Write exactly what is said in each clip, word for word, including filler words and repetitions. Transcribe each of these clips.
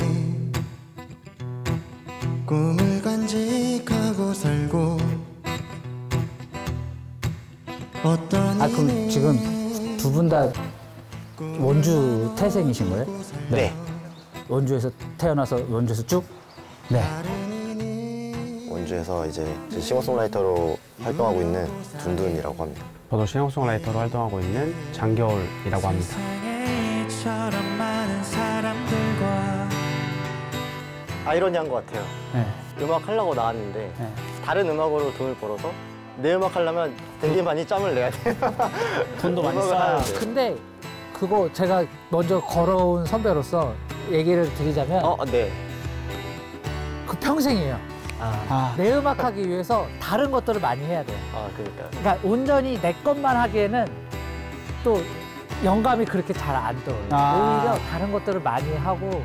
우리는 꿈을 간직하고 살고 어떤 아 그럼 지금 두 분 다 원주 태생이신 거예요? 네. 네. 원주에서 태어나서 원주에서 쭉? 네. 원주에서 이제 싱어송라이터로 활동하고 있는 둔둔이라고 합니다. 저도 싱어송라이터로 활동하고 있는 장겨울이라고 합니다. 아이러니한 것 같아요. 네. 음악 하려고 나왔는데 네. 다른 음악으로 돈을 벌어서 내 음악 하려면 되게 많이 짬을 내야 돼요. 돈도 많이 써야 돼요. 근데 그거 제가 먼저 걸어온 선배로서 얘기를 드리자면 어, 네. 그 평생이에요. 아. 내 음악 하기 위해서 다른 것들을 많이 해야 돼요. 아, 그러니까. 그러니까 온전히 내 것만 하기에는 또 영감이 그렇게 잘 안 떠요. 아. 오히려 다른 것들을 많이 하고.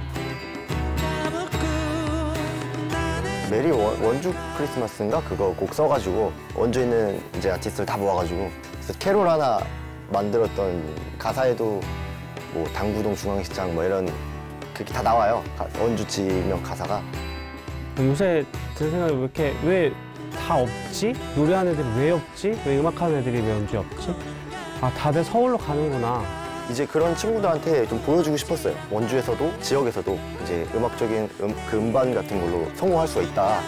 메리 원, 원주 크리스마스인가? 그거 곡 써가지고 원주에 있는 이제 아티스트를 다 모아가지고 그래서 캐롤 하나 만들었던 가사에도 뭐 당구동 중앙시장 뭐 이런 그렇게 다 나와요. 원주 지명 가사가. 요새 제 생각에 왜 이렇게 왜 다 없지? 노래하는 애들이 왜 없지? 왜 음악하는 애들이 왜 원주에 없지? 아 다들 서울로 가는구나. 이제 그런 친구들한테 좀 보여주고 싶었어요. 원주에서도 지역에서도 이제 음악적인 음, 그 음반 같은 걸로 성공할 수가 있다.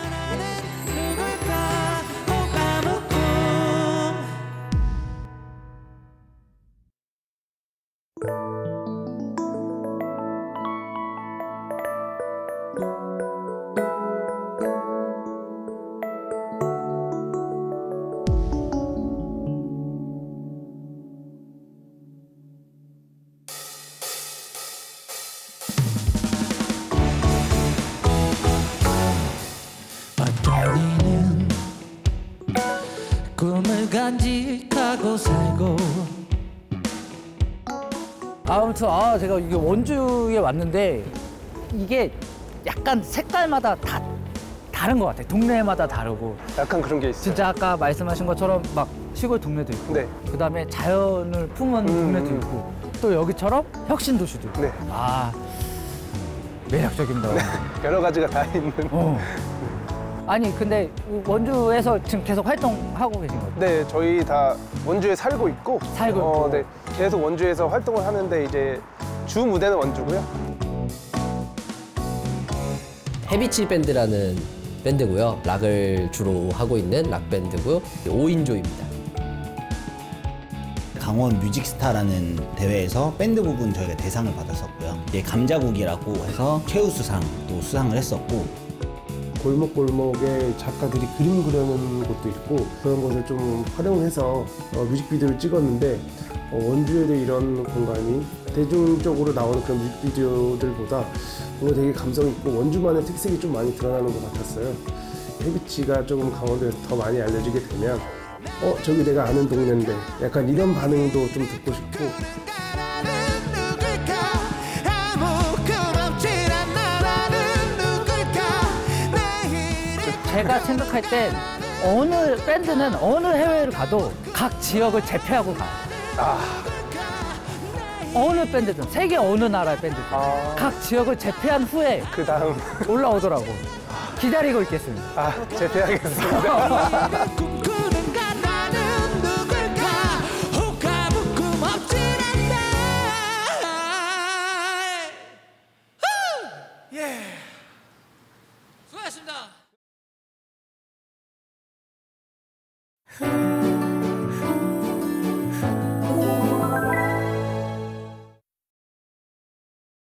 간직하고 살고. 아무튼 아 제가 이게 원주에 왔는데 이게 약간 색깔마다 다 다른 것 같아요. 동네마다 다르고. 약간 그런 게 있어요. 진짜 아까 말씀하신 것처럼 막 시골 동네도 있고, 네. 그 다음에 자연을 품은 음, 동네도 있고, 또 여기처럼 혁신 도시도 있고. 네. 아 매력적입니다. 네. 여러 가지가 다 있는. 어. 아니 근데 원주에서 지금 계속 활동하고 계신 거죠? 네, 저희 다 원주에 살고 있고 살고 있고 어, 네, 계속 원주에서 활동을 하는데 이제 주 무대는 원주고요. 해비치 밴드라는 밴드고요. 락을 주로 하고 있는 락 밴드고요. 오인조입니다. 강원 뮤직스타라는 대회에서 밴드 부분 저희가 대상을 받았었고요. 이게 감자국이라고 해서 최우수상도 수상을 했었고. 골목골목에 작가들이 그림 그려놓은 것도 있고 그런 것을 좀 활용해서 어, 뮤직비디오를 찍었는데 어, 원주에도 이런 공간이 대중적으로 나오는 그런 뮤직비디오들보다 뭔가 되게 감성 있고 원주만의 특색이 좀 많이 드러나는 것 같았어요. 해비치가 조금 강원도에서 더 많이 알려지게 되면 어? 저기 내가 아는 동네인데 약간 이런 반응도 좀 듣고 싶고 제가 생각할 땐 어느 밴드는 어느 해외를 가도 각 지역을 제패하고 가요. 아. 어느 밴드든 세계 어느 나라의 밴드든 아. 각 지역을 제패한 후에 그 다음 올라오더라고. 기다리고 있겠습니다. 아, 제패하겠습니다. Hmm.